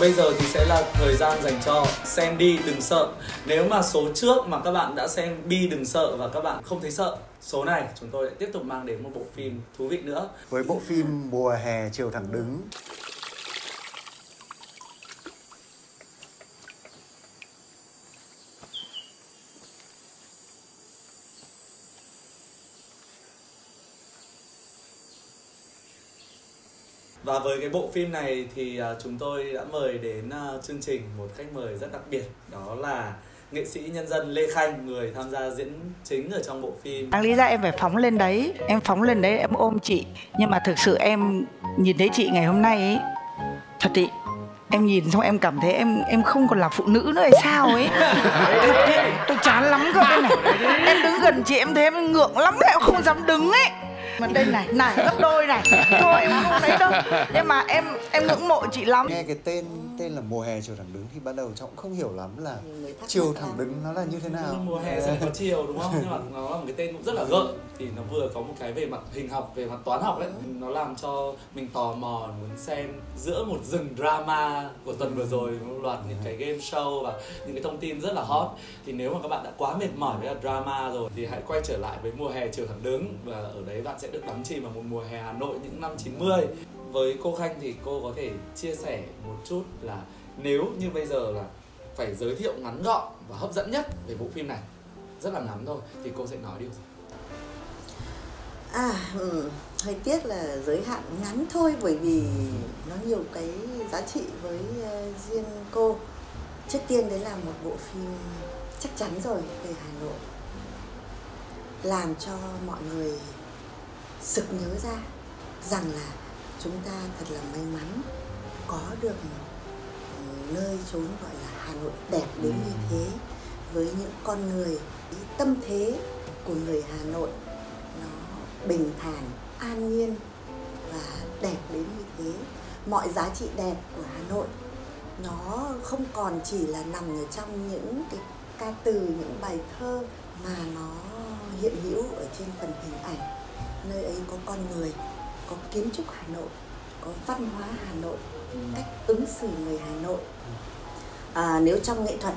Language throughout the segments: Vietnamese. Còn bây giờ thì sẽ là thời gian dành cho Xem Đi Đừng Sợ. Nếu mà số trước mà các bạn đã xem Bi Đừng Sợ và các bạn không thấy sợ, số này chúng tôi lại tiếp tục mang đến một bộ phim thú vị nữa, với bộ phim Mùa Hè Chiều Thẳng Đứng. Và với cái bộ phim này thì chúng tôi đã mời đến chương trình một khách mời rất đặc biệt, đó là nghệ sĩ nhân dân Lê Khanh, người tham gia diễn chính ở trong bộ phim. Đáng lý ra em phải phóng lên đấy em ôm chị, nhưng mà thực sự em nhìn thấy chị ngày hôm nay ấy, thật ý, em nhìn xong em cảm thấy em không còn là phụ nữ nữa hay sao ấy. Thật đấy, tôi chán lắm cơ đây này. Em đứng gần chị em thấy em ngượng lắm đấy, em không dám đứng ấy. Mà đây này gấp đôi này, thôi em không thấy đâu. Nhưng mà em ngưỡng mộ chị lắm. Nghe cái tên là Mùa Hè Chiều Thẳng Đứng thì ban đầu cháu cũng không hiểu lắm là chiều thẳng đứng nó là như thế nào. Mùa hè sẽ có chiều đúng không? Nhưng mà nó là một cái tên cũng rất là gợi. Thì nó vừa có một cái về mặt hình học, về mặt toán học đấy. Nó làm cho mình tò mò muốn xem giữa một rừng drama của tuần vừa rồi, một loạt những cái game show và những cái thông tin rất là hot. Thì nếu mà các bạn đã quá mệt mỏi với drama rồi thì hãy quay trở lại với Mùa Hè Chiều Thẳng Đứng. Và ở đấy bạn sẽ được đắm chìm vào một mùa hè Hà Nội những năm 90. Với cô Khanh thì cô có thể chia sẻ một chút là nếu như bây giờ là phải giới thiệu ngắn gọn và hấp dẫn nhất về bộ phim này, rất là ngắn thôi, thì cô sẽ nói điều gì? Hơi tiếc là giới hạn ngắn thôi, bởi vì nó nhiều cái giá trị với riêng cô. Trước tiên đấy là một bộ phim chắc chắn rồi về Hà Nội, làm cho mọi người sực nhớ ra rằng là chúng ta thật là may mắn có được nơi chốn gọi là Hà Nội đẹp đến như thế, với những con người, cái tâm thế của người Hà Nội nó bình thản, an nhiên và đẹp đến như thế. Mọi giá trị đẹp của Hà Nội nó không còn chỉ là nằm ở trong những cái ca từ, những bài thơ, mà nó hiện hữu ở trên phần hình ảnh. Nơi ấy có con người, có kiến trúc Hà Nội, có văn hóa Hà Nội, cách ứng xử người Hà Nội. Nếu trong nghệ thuật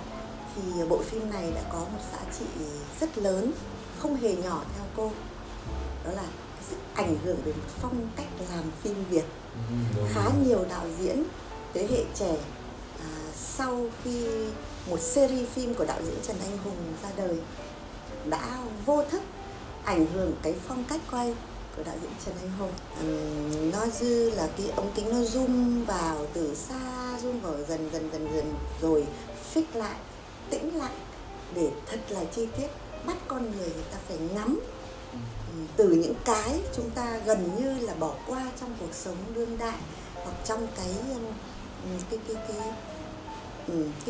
thì bộ phim này đã có một giá trị rất lớn, không hề nhỏ theo cô. Đó là sự ảnh hưởng đến phong cách làm phim Việt. Khá nhiều đạo diễn thế hệ trẻ sau khi một series phim của đạo diễn Trần Anh Hùng ra đời đã vô thức ảnh hưởng cái phong cách quay của đạo diễn Trần Anh Hùng. Nó dư là cái ống kính nó zoom vào từ xa, zoom vào dần rồi fix lại, tĩnh lại để thật là chi tiết, bắt con người ta phải ngắm từ những cái chúng ta gần như là bỏ qua trong cuộc sống đương đại, hoặc trong cái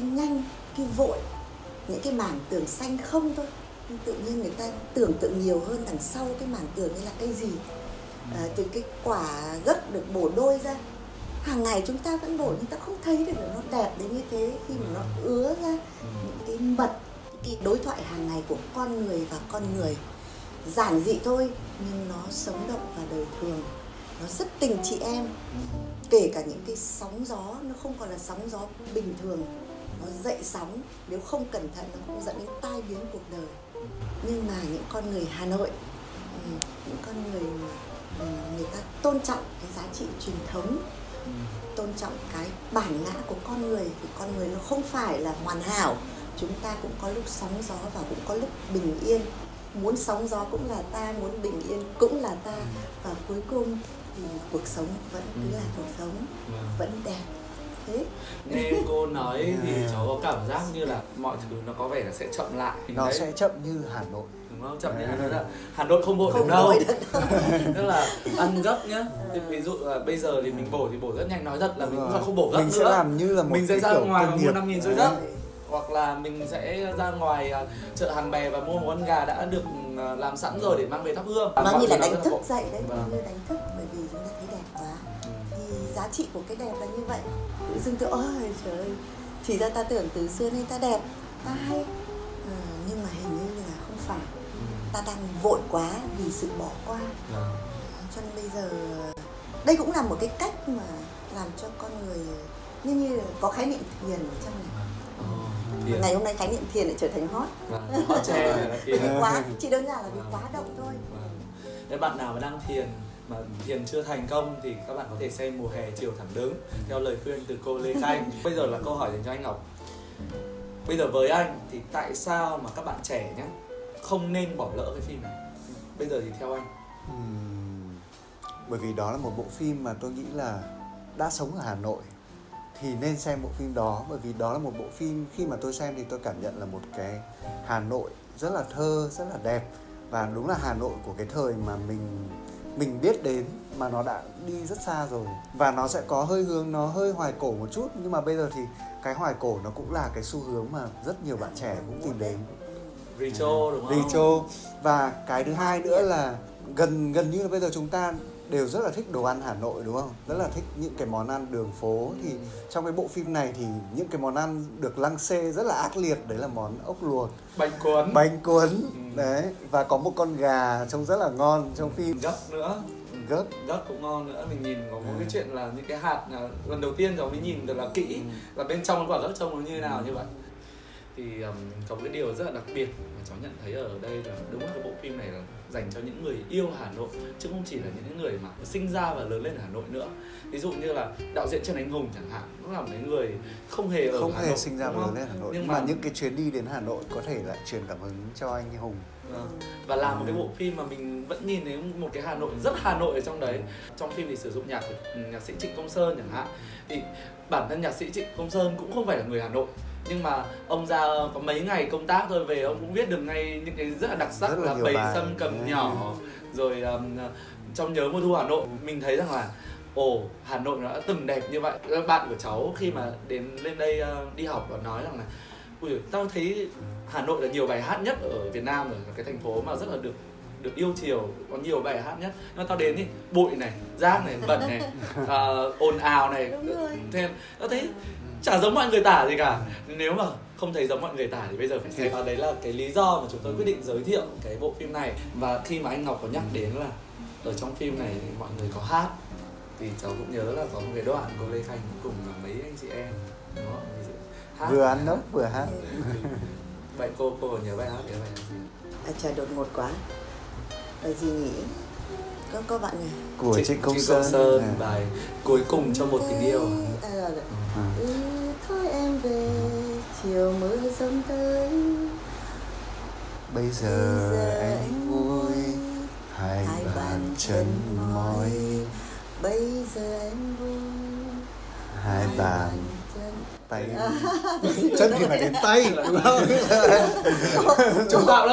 nhanh, cái vội, những cái mảng tường xanh không thôi. Tự nhiên người ta tưởng tượng nhiều hơn đằng sau cái mảng tường ấy là cái gì. Từ cái quả gấc được bổ đôi ra, hàng ngày chúng ta vẫn bổ nhưng ta không thấy được nó đẹp đến như thế, khi mà nó ứa ra những cái mật, cái đối thoại hàng ngày của con người và con người. Giản dị thôi nhưng nó sống động và đời thường, nó rất tình chị em. Kể cả những cái sóng gió, nó không còn là sóng gió bình thường, nó dậy sóng, nếu không cẩn thận nó cũng dẫn đến tai biến cuộc đời. Nhưng mà những con người Hà Nội, những con người người ta tôn trọng cái giá trị truyền thống, tôn trọng cái bản ngã của con người. Thì con người nó không phải là hoàn hảo, chúng ta cũng có lúc sóng gió và cũng có lúc bình yên. Muốn sóng gió cũng là ta, muốn bình yên cũng là ta. Và cuối cùng thì cuộc sống vẫn cứ là cuộc sống, vẫn đẹp. Nghe cô nói thì cháu có cảm giác như là mọi thứ nó có vẻ là sẽ chậm lại. Nó đấy, sẽ chậm như Hà Nội, đúng không? Chậm như Hà Nội là Hà Nội không vội được đâu. Tức là ăn gấp nhá. Ví dụ là bây giờ thì mình bổ rất nhanh, nói thật là mình cũng không bổ gấp nữa. Mình sẽ làm như là một mình sẽ ra ngoài mua 5.000 rưỡi đất, hoặc là mình sẽ ra ngoài chợ Hàng Bè và mua một con gà đã được làm sẵn rồi để mang về thắp hương. Nó như là đánh thức dậy đấy, như đánh thức, bởi vì chúng ta thấy đẹp quá. Giá trị của cái đẹp là như vậy. Tự dưng tự ôi trời ơi, thì ra ta tưởng từ xưa nay ta đẹp, ta hay, nhưng mà hình như là không phải. Ta đang vội quá vì sự bỏ qua. Cho nên bây giờ đây cũng là một cái cách mà làm cho con người như có khái niệm thiền ở trong này. Ngày hôm nay khái niệm thiền lại trở thành hot. Quá, chỉ đơn giản là vì quá động thôi. Nếu bạn nào mà đang thiền mà thiền chưa thành công thì các bạn có thể xem Mùa hè chiều thẳng đứng theo lời khuyên từ cô Lê Khanh. Bây giờ là câu hỏi dành cho anh Ngọc. Bây giờ với anh thì tại sao mà các bạn trẻ nhé không nên bỏ lỡ cái phim này? Bây giờ thì theo anh. Bởi vì đó là một bộ phim mà tôi nghĩ là đã sống ở Hà Nội thì nên xem bộ phim đó, bởi vì đó là một bộ phim khi mà tôi xem thì tôi cảm nhận là một cái Hà Nội rất là thơ, rất là đẹp, và đúng là Hà Nội của cái thời mà mình biết đến mà nó đã đi rất xa rồi, và nó sẽ có hơi hướng nó hơi hoài cổ một chút, nhưng mà bây giờ thì cái hoài cổ nó cũng là cái xu hướng mà rất nhiều bạn trẻ cũng tìm đến. Retro đúng không? Retro. Và cái thứ hai nữa là gần như là bây giờ chúng ta đều rất là thích đồ ăn Hà Nội đúng không? Rất là thích những cái món ăn đường phố. Thì trong cái bộ phim này thì những cái món ăn được lăng xê rất là ác liệt. Đấy là món ốc luộc, Bánh cuốn. Đấy. Và có một con gà trông rất là ngon trong phim. Gấc nữa. Gấc cũng ngon nữa. Mình nhìn có một cái chuyện là những cái hạt lần đầu tiên cháu mới nhìn được là kỹ là bên trong quả gấc trông nó như thế nào như vậy. Thì có một cái điều rất là đặc biệt mà cháu nhận thấy ở đây là đúng là cái bộ phim này là dành cho những người yêu Hà Nội, chứ không chỉ là những người mà sinh ra và lớn lên ở Hà Nội nữa. Ví dụ như là đạo diễn Trần Anh Hùng chẳng hạn, cũng là một người không hề ở không Hà hề Nội, sinh ra và lớn lên Hà Nội, nhưng mà những cái chuyến đi đến Hà Nội có thể lại truyền cảm hứng cho anh Hùng. Và làm một cái bộ phim mà mình vẫn nhìn thấy một cái Hà Nội rất Hà Nội ở trong đấy. Trong phim thì sử dụng nhạc của nhạc sĩ Trịnh Công Sơn chẳng hạn, thì bản thân nhạc sĩ Trịnh Công Sơn cũng không phải là người Hà Nội, nhưng mà ông ra có mấy ngày công tác thôi về ông cũng viết được ngay những cái rất là đặc sắc rất là Bầy Sâm Cầm Nhỏ, rồi Trong Nhớ Mùa Thu Hà Nội. Mình thấy rằng là Hà Nội nó đã từng đẹp như vậy. Bạn của cháu khi mà đến lên đây đi học nó nói rằng là tao thấy Hà Nội là nhiều bài hát nhất ở Việt Nam rồi, là cái thành phố mà rất là được yêu chiều, có nhiều bài hát nhất. Nó tao đến thì bụi này, rác này, bẩn này, ồn ào này, thêm tao thấy chả giống mọi người tả gì cả. Nếu mà không thấy giống mọi người tả thì bây giờ phải xem. Và đấy là cái lý do mà chúng tôi quyết định giới thiệu cái bộ phim này. Và khi mà anh Ngọc có nhắc đến là ở trong phim này mọi người có hát, thì cháu cũng nhớ là có một cái đoạn cô Lê Khanh cùng mấy anh chị em đó, hát. Vừa ăn nóc vừa hát. Vậy cô nhớ bài hát gì? Trời đột ngột quá. Bài gì nhỉ? Các bạn này. Của Trịnh Công Sơn, bài Cuối Cùng Cho Một Tình Yêu. Thôi em về, chiều mưa sớm tới. Bây giờ anh vui, hai bàn chân mỏi. Bây giờ em vui, hai bàn tay. Chân thì phải đến tay là đúng không? Chúng ta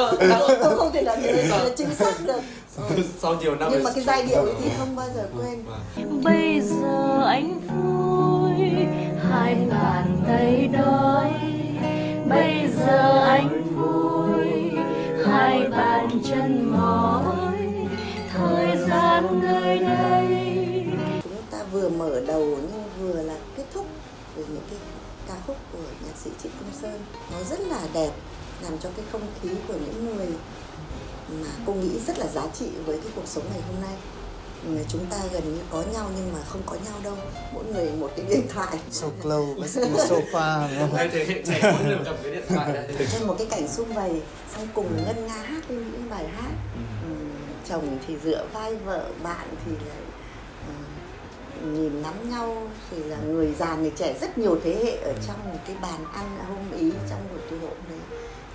cũng không thể làm đến chính xác được. Sau nhiều năm nhưng mà cái giai điệu thì không bao giờ quên. Bây giờ anh vui, hai bàn tay đói. Bây giờ anh vui, hai bàn chân mỏi. Thời gian nơi đây. Chúng ta vừa mở đầu nhưng vừa là kết thúc với những cái ca khúc của nhạc sĩ Trịnh Công Sơn. Nó rất là đẹp, làm cho cái không khí của những người mà cô nghĩ rất là giá trị với cái cuộc sống ngày hôm nay. Chúng ta gần như có nhau nhưng mà không có nhau đâu, mỗi người một cái điện thoại. So close, so far. Hay thế hệ trẻ mỗi người cầm cái điện thoại đấy. Trong một cái cảnh sum vầy, xong cùng ngân nga hát những bài hát. Chồng thì dựa vai vợ, bạn thì lại nhìn ngắm nhau, thì là người già người trẻ, rất nhiều thế hệ ở trong một cái bàn ăn hôm ý, trong một cái hộp đấy.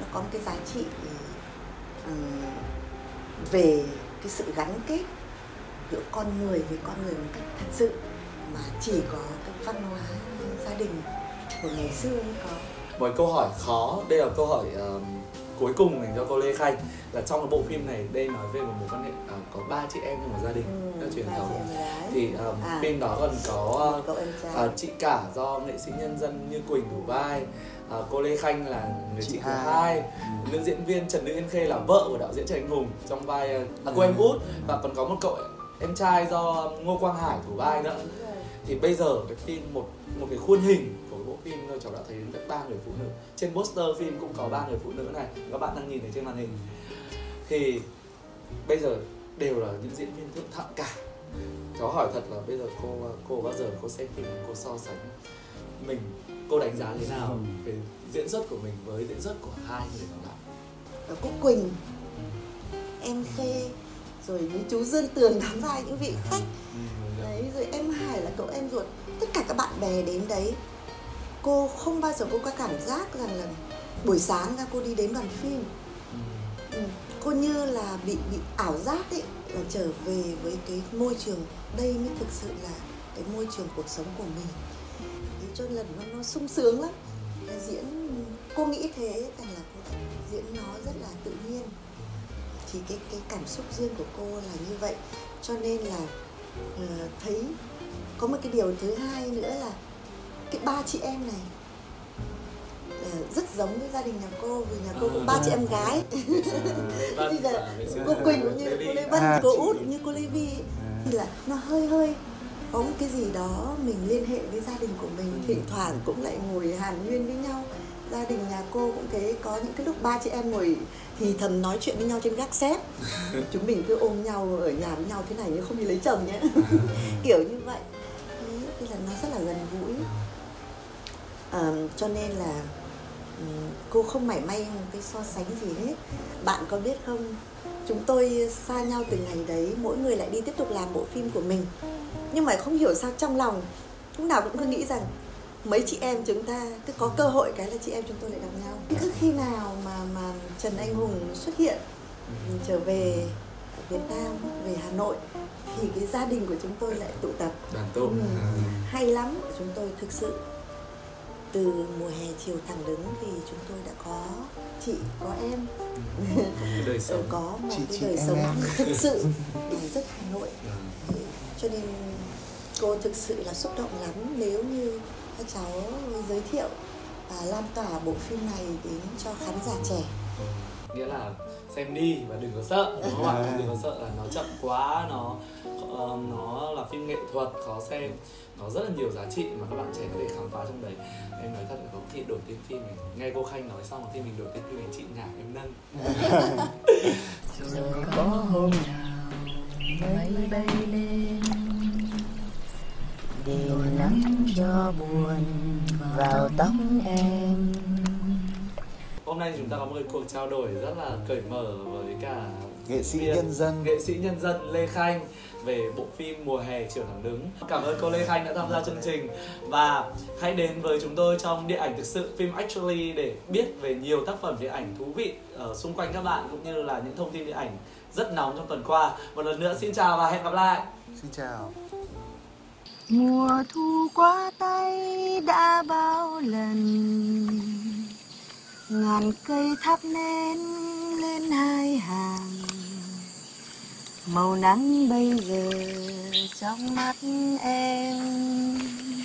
Nó có một cái giá trị về cái sự gắn kết giữa con người với con người một cách thật sự mà chỉ có cái văn hóa gia đình của ngày xưa mới có. Một câu hỏi khó, đây là câu hỏi cuối cùng dành cho cô Lê Khanh, là trong cái bộ phim này đây nói về một mối quan hệ có 3 chị em trong một gia đình theo truyền thống. Thì phim đó còn có chị cả do nghệ sĩ nhân dân Như Quỳnh thủ vai, cô Lê Khanh là người chị thứ hai, nữ diễn viên Trần Nữ Yên Khê là vợ của đạo diễn Trần Anh Hùng trong vai cô em út, và còn có một cậu em trai do Ngô Quang Hải thủ vai nữa. Thì bây giờ cái phim một cái khuôn hình của bộ phim thôi, cháu đã thấy đến 3 người phụ nữ. Trên poster phim cũng có 3 người phụ nữ này, các bạn đang nhìn thấy trên màn hình. Thì bây giờ đều là những diễn viên thượng thặng cả. Cháu hỏi thật là bây giờ cô bao giờ cô xem phim cô so sánh mình, cô đánh giá thế nào về diễn xuất của mình với diễn xuất của hai người còn lại? Cúc Quỳnh, em Khê, rồi với chú Dương Tường đóng vai những vị khách đấy, rồi em Hải là cậu em ruột, tất cả các bạn bè đến đấy, cô không bao giờ cô có cảm giác rằng là buổi sáng ra cô đi đến đoàn phim, cô như là bị ảo giác ấy, là trở về với cái môi trường, đây mới thực sự là cái môi trường cuộc sống của mình. Thế cho lần nó sung sướng lắm, cái diễn cô nghĩ thế rằng là cô diễn nó rất là tự nhiên, thì cái cảm xúc riêng của cô là như vậy, cho nên là thấy có một cái điều thứ hai nữa là cái ba chị em này rất giống với gia đình nhà cô, vì nhà cô cũng ba chị em gái. Bây giờ cô Quỳnh cũng như cô Lê Vân, cô Út như cô Lê Vi, thì là nó hơi có một cái gì đó mình liên hệ với gia đình của mình, thỉnh thoảng cũng lại ngồi hàn huyên với nhau. Gia đình nhà cô cũng thế, có những cái lúc ba chị em ngồi thì thầm nói chuyện với nhau trên gác xếp, chúng mình cứ ôm nhau ở nhà với nhau thế này nhưng không đi lấy chồng nhé. Kiểu như vậy. Thế là nó rất là gần gũi, cho nên là cô không mảy may một cái so sánh gì hết. Bạn có biết không, chúng tôi xa nhau từ ngày đấy, mỗi người lại đi tiếp tục làm bộ phim của mình, nhưng mà không hiểu sao trong lòng lúc nào cũng cứ nghĩ rằng mấy chị em chúng ta cứ có cơ hội cái là chị em chúng tôi lại gặp nhau. Cứ khi nào mà Trần Anh Hùng xuất hiện trở về Việt Nam, về Hà Nội, thì cái gia đình của chúng tôi lại tụ tập. Hay lắm. Chúng tôi thực sự từ Mùa Hè Chiều Thẳng Đứng thì chúng tôi đã có chị, có em, đời sống. Có một cái đời sống thực sự là rất Hà Nội. Cho nên cô thực sự là xúc động lắm nếu như các cháu giới thiệu và lan tỏa bộ phim này đến cho khán giả trẻ. Nghĩa là xem đi và đừng có sợ, đúng không ạ? Đừng có sợ là nó chậm quá, nó là phim nghệ thuật khó xem, nó rất là nhiều giá trị mà các bạn trẻ có thể khám phá trong đấy. Em nói thật là có khi đổi tên phim này, nghe cô Khanh nói xong thì mình đổi tên phim này, chị Nhã em nâng. Rồi có hôm nào bay bay lên, điều nắng cho buồn vào tóc em. Hôm nay chúng ta có một cuộc trao đổi rất là cởi mở với cả nghệ sĩ nhân dân Lê Khanh về bộ phim Mùa Hè Chiều Thẳng Đứng. Cảm ơn cô Lê Khanh đã tham gia chương trình, và hãy đến với chúng tôi trong Điện Ảnh Thực Sự Phim Actually để biết về nhiều tác phẩm điện ảnh thú vị ở xung quanh các bạn, cũng như là những thông tin điện ảnh rất nóng trong tuần qua. Một lần nữa xin chào và hẹn gặp lại. Xin chào. Mùa thu qua tay đã bao lần, ngàn cây thắp nến lên hai hàng, màu nắng bây giờ trong mắt em.